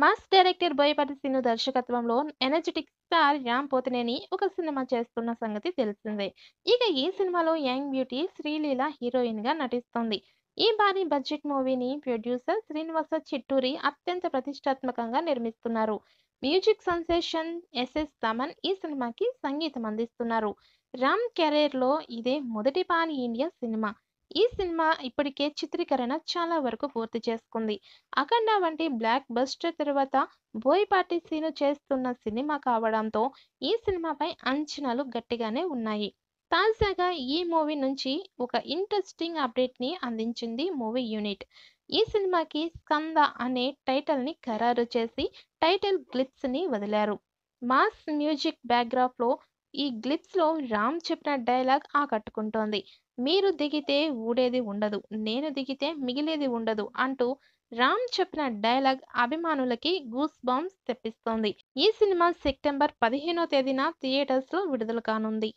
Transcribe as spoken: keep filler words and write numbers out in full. Mass director Boyapati Srinu దర్శకత్వంలో energetic star Ram Pothineni ఒక cinema చేస్తున్న సంగతి తెలిసిందే. ఇక ఈ సినిమాలో యంగ్ బ్యూటీ శ్రీలీల హీరోయిన్ గా నటిస్తుంది. ఈ భారీ బడ్జెట్ మూవీని ప్రొడ్యూసర్ శ్రీనివాస చిట్టూరి అత్యంత ప్రతిష్టాత్మకంగా నిర్మిస్తున్నారు. మ్యూజిక్ సెన్సేషన్ ఎస్ఎస్ తమన్ ఈ సినిమాకి సంగీతం అందిస్తున్నారు. రామ్ కెరీర్ లో ఇదే మొదటి పాన్ ఇండియా సినిమా. ఈ సినిమా ఇప్పటికే చిత్రీకరణ చాలా వరకు పూర్తి చేసుకుంది. అఖండ వంటి బ్లాక్ బస్టర్ తర్వాత బోయపాటి శ్రీను చేస్తున్న సినిమా కావడంతో ఈ సినిమాపై అంచనాలు గట్టిగానే ఉన్నాయి. తాజాగా ఈ మూవీ నుంచి ఒక ఇంట్రెస్టింగ్ అప్డేట్ ని అందించింది మూవీ యూనిట్. ఈ సినిమాకి స్కంద అనే టైటిల్ ని ఖరారు చేసి టైటిల్ గ్లిప్స్ ని వదిలారు. మాస్ మ్యూజిక్ బ్యాక్గ్రాఫ్ లో ఈ గ్లిప్స్ లో రామ్ చెప్పిన డైలాగ్ ఆకట్టుకుంటోంది. మీరు దిగితే ఊడేది ఉండదు, నేను దిగితే మిగిలేది ఉండదు అంటూ రామ్ చెప్పిన డైలాగ్ అభిమానులకి గూస్ బాంబ్స్ తెప్పిస్తోంది. ఈ సినిమా సెప్టెంబర్ పదిహేనో తేదీన థియేటర్స్ లో విడుదల కానుంది.